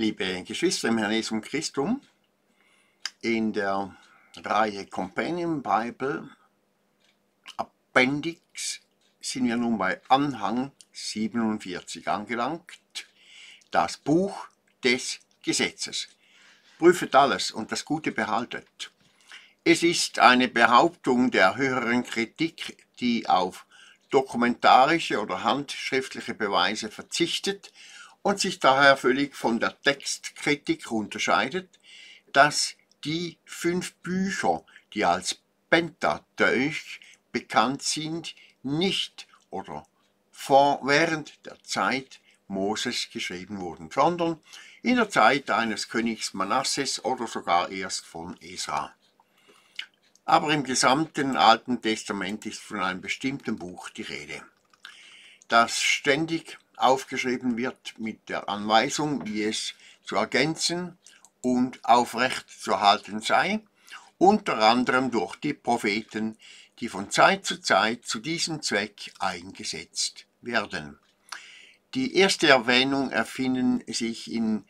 Liebe Geschwister im Herrn Jesu Christum, in der Reihe Companion Bible Appendix sind wir nun bei Anhang 47 angelangt, das Buch des Gesetzes. Prüfet alles und das Gute behaltet. Es ist eine Behauptung der höheren Kritik, die auf dokumentarische oder handschriftliche Beweise verzichtet und sich daher völlig von der Textkritik unterscheidet, dass die 5 Bücher, die als Pentateuch bekannt sind, nicht oder während der Zeit Moses geschrieben wurden, sondern in der Zeit eines Königs Manasses oder sogar erst von Esra. Aber im gesamten Alten Testament ist von einem bestimmten Buch die Rede, das ständig aufgeschrieben wird mit der Anweisung, wie es zu ergänzen und aufrecht zu erhalten sei, unter anderem durch die Propheten, die von Zeit zu diesem Zweck eingesetzt werden. Die erste Erwähnung erfinden sich in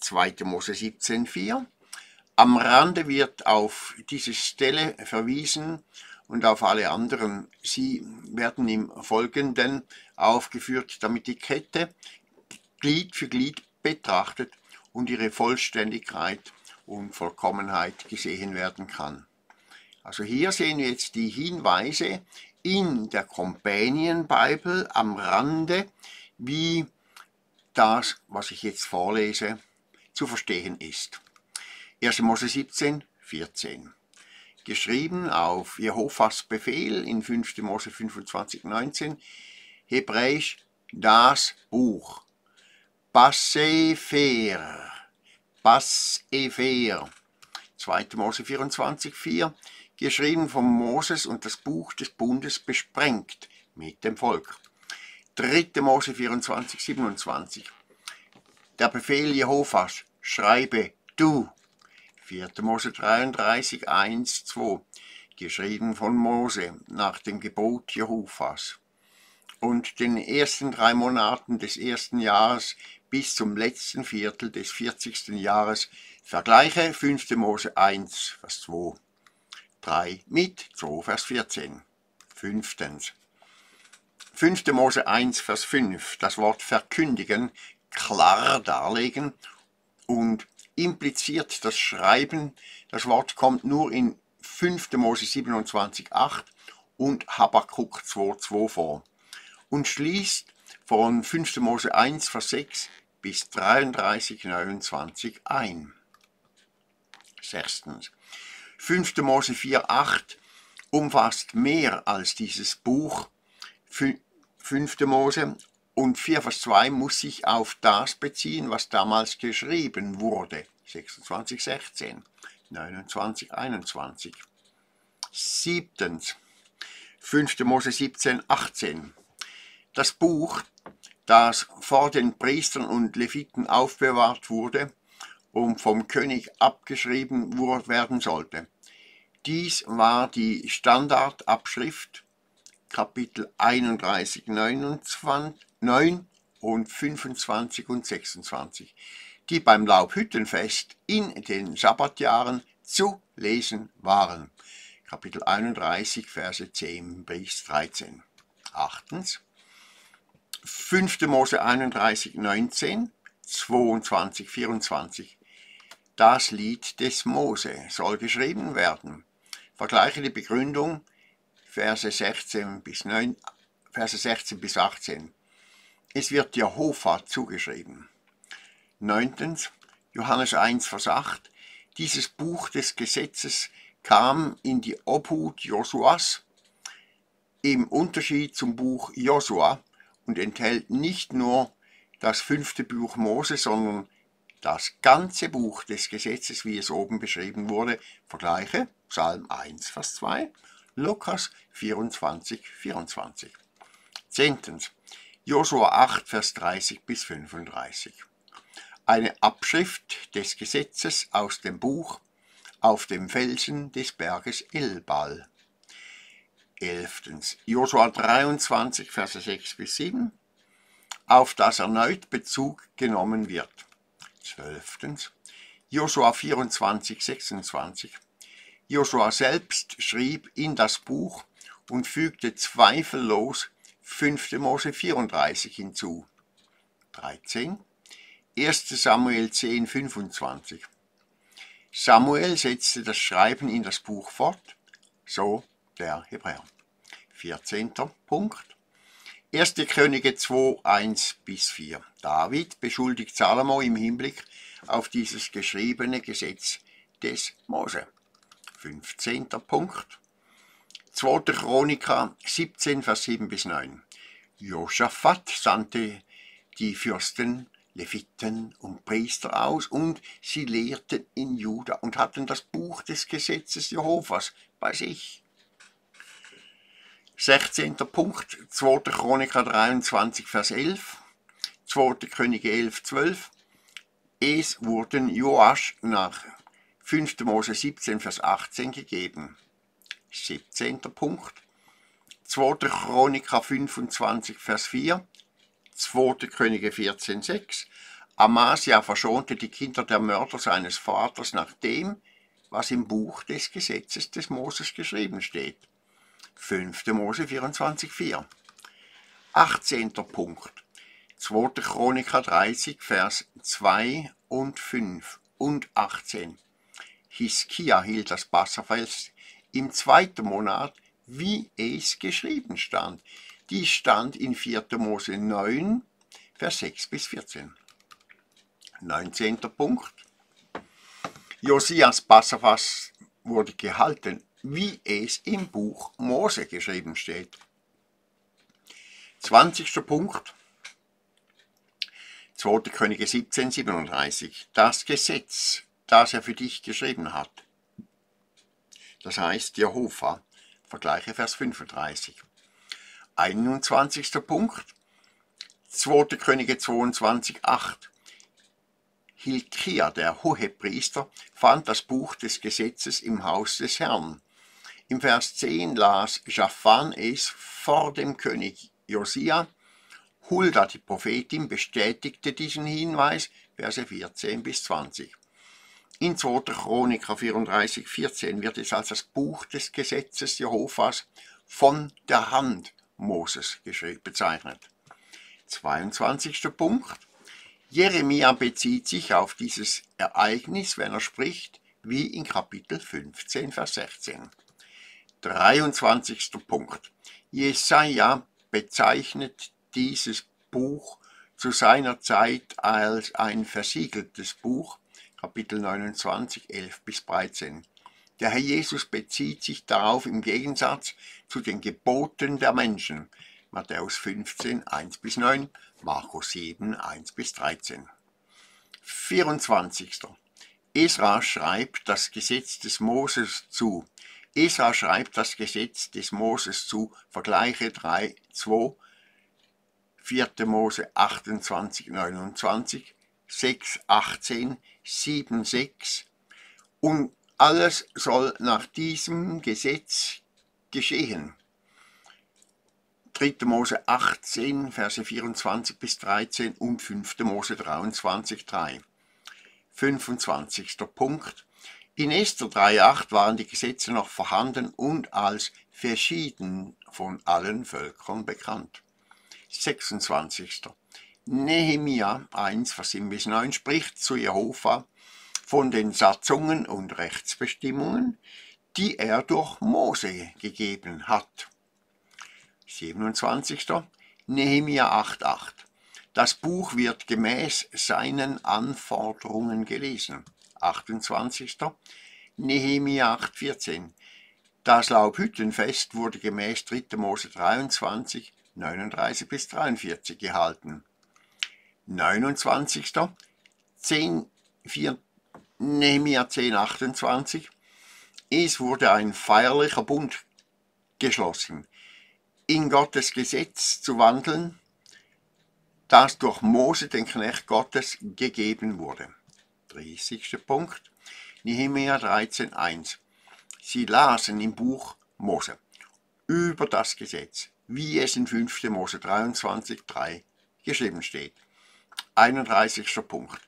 2. Mose 17,4. Am Rande wird auf diese Stelle verwiesen und auf alle anderen. Sie werden im Folgenden aufgeführt, damit die Kette Glied für Glied betrachtet und ihre Vollständigkeit und Vollkommenheit gesehen werden kann. Also hier sehen wir jetzt die Hinweise in der Companion Bible am Rande, wie das, was ich jetzt vorlese, zu verstehen ist. 1. Mose 17, 14. Geschrieben auf Jehovas Befehl in 5. Mose 25, 19. Hebräisch das Buch. Bassepher. Bassepher. 2. Mose 24, 4. Geschrieben von Moses und das Buch des Bundes besprengt mit dem Volk. 3. Mose 24, 27. Der Befehl Jehovas, schreibe du. 4. Mose 33, 1, 2. Geschrieben von Mose nach dem Gebot Jehovas. Und den ersten 3 Monaten des ersten Jahres bis zum letzten Viertel des 40. Jahres vergleiche 5. Mose 1, Vers 2, 3 mit 2, Vers 14. 5. 5. Mose 1, Vers 5, das Wort verkündigen, klar darlegen und impliziert das Schreiben. Das Wort kommt nur in 5. Mose 27, 8 und Habakuk 2, 2 vor und schließt von 5. Mose 1, Vers 6 bis 33, 29 ein. 6. 5. Mose 4, 8 umfasst mehr als dieses Buch. 5. Mose und 4 Vers 2 muss sich auf das beziehen, was damals geschrieben wurde. 26, 16, 29, 21. 7. 5. Mose 17, 18. Das Buch, das vor den Priestern und Leviten aufbewahrt wurde und vom König abgeschrieben werden sollte. Dies war die Standardabschrift, Kapitel 31, 9 und 25 und 26, die beim Laubhüttenfest in den Sabbatjahren zu lesen waren. Kapitel 31, Verse 10 bis 13. 8. 5. Mose 31, 19, 22, 24. Das Lied des Mose soll geschrieben werden. Vergleiche die Begründung Verse 16 bis 18. Es wird Jehova zugeschrieben. 9. Johannes 1, Vers 8. Dieses Buch des Gesetzes kam in die Obhut Josuas im Unterschied zum Buch Josua und enthält nicht nur das 5. Buch Mose, sondern das ganze Buch des Gesetzes, wie es oben beschrieben wurde. Vergleiche Psalm 1, Vers 2. Lukas 24, 24. 10. Josua 8, Vers 30 bis 35. Eine Abschrift des Gesetzes aus dem Buch auf dem Felsen des Berges Elbal. 11. Josua 23, Verse 6 bis 7. Auf das erneut Bezug genommen wird. 12. Josua 24, 26. Josua selbst schrieb in das Buch und fügte zweifellos 5. Mose 34 hinzu. 13. 1. Samuel 10, 25. Samuel setzte das Schreiben in das Buch fort, so der Hebräer. 14. Punkt. 1. Könige 2, 1 bis 4. David beschuldigt Salomo im Hinblick auf dieses geschriebene Gesetz des Mose. 15. Punkt. 2. Chroniker 17, Vers 7 bis 9. Josaphat sandte die Fürsten, Leviten und Priester aus, und sie lehrten in Juda und hatten das Buch des Gesetzes Jehovas bei sich. 16. Punkt, 2. Chroniker 23, Vers 11, 2. Könige 11, 12. Es wurden Joasch nach 5. Mose 17, Vers 18 gegeben. 17. Punkt, 2. Chroniker 25, Vers 4, 2. Könige 14, 6. Amasia verschonte die Kinder der Mörder seines Vaters nach dem, was im Buch des Gesetzes des Moses geschrieben steht. 5. Mose 24, 4. 18. Punkt. 2. Chroniker 30, Vers 2 und 5 und 18. Hiskia hielt das Passafest im 2. Monat, wie es geschrieben stand. Dies stand in 4. Mose 9, Vers 6 bis 14. 19. Punkt. Josias Passafest wurde gehalten, wie es im Buch Mose geschrieben steht. 20. Punkt. 2. Könige 17, 37. Das Gesetz, das er für dich geschrieben hat. Das heißt Jehova. Vergleiche Vers 35. 21. Punkt. 2. Könige 22, 8. Hilkia, der Hohepriester, fand das Buch des Gesetzes im Haus des Herrn. Im Vers 10 las Jaffan es vor dem König Josia. Hulda, die Prophetin, bestätigte diesen Hinweis, Verse 14 bis 20. In 2. Chroniker 34, 14 wird es als das Buch des Gesetzes Jehovas von der Hand Moses bezeichnet. 22. Punkt. Jeremia bezieht sich auf dieses Ereignis, wenn er spricht, wie in Kapitel 15, Vers 16. 23. Punkt. Jesaja bezeichnet dieses Buch zu seiner Zeit als ein versiegeltes Buch, Kapitel 29, 11 bis 13. Der Herr Jesus bezieht sich darauf im Gegensatz zu den Geboten der Menschen. Matthäus 15, 1 bis 9, Markus 7, 1 bis 13. 24. Esra schreibt das Gesetz des Moses zu. Esra schreibt das Gesetz des Moses zu. Vergleiche 3, 2, 4. Mose 28, 29, 6, 18, 7, 6. Und alles soll nach diesem Gesetz geschehen. 3. Mose 18, Verse 24 bis 13 und 5. Mose 23, 3. 25. Punkt. In Esther 3,8 waren die Gesetze noch vorhanden und als verschieden von allen Völkern bekannt. 26. Nehemia 1, Vers 7 bis 9 spricht zu Jehova von den Satzungen und Rechtsbestimmungen, die er durch Mose gegeben hat. 27. Nehemia 8,8. Das Buch wird gemäß seinen Anforderungen gelesen. 28. Nehemia 8,14. Das Laubhüttenfest wurde gemäß 3. Mose 23, 39 bis 43 gehalten. 29. Nehemia 10,28. Es wurde ein feierlicher Bund geschlossen, in Gottes Gesetz zu wandeln, das durch Mose, den Knecht Gottes, gegeben wurde. 30. Punkt. Nehemia 13,1. Sie lasen im Buch Mose über das Gesetz, wie es in 5. Mose 23, 3 geschrieben steht. 31. Punkt.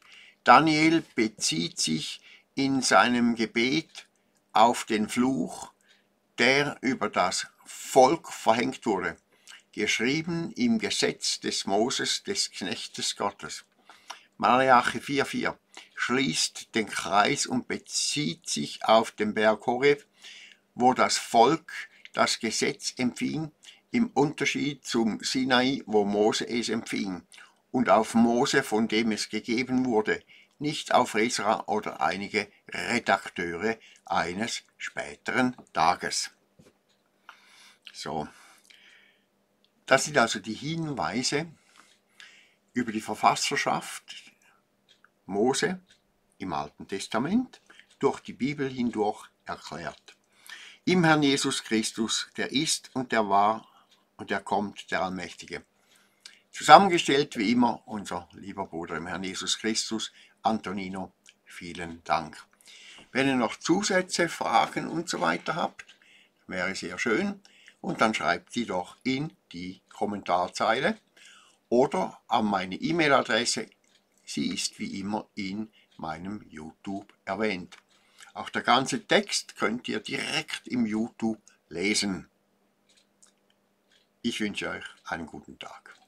Daniel bezieht sich in seinem Gebet auf den Fluch, der über das Volk verhängt wurde, geschrieben im Gesetz des Moses, des Knechtes Gottes. Malachi 4,4 schließt den Kreis und bezieht sich auf den Berg Horeb, wo das Volk das Gesetz empfing, im Unterschied zum Sinai, wo Mose es empfing, und auf Mose, von dem es gegeben wurde, nicht auf Esra oder einige Redakteure eines späteren Tages. So, das sind also die Hinweise über die Verfasserschaft Mose im Alten Testament durch die Bibel hindurch erklärt. Im Herrn Jesus Christus, der ist und der war und der kommt, der Allmächtige. Zusammengestellt wie immer unser lieber Bruder im Herrn Jesus Christus, Antonino, vielen Dank. Wenn ihr noch Zusätze, Fragen und so weiter habt, wäre sehr schön, und dann schreibt die doch in die Kommentarzeile oder an meine E-Mail-Adresse, sie ist wie immer in meinem YouTube erwähnt. Auch der ganze Text könnt ihr direkt im YouTube lesen. Ich wünsche euch einen guten Tag.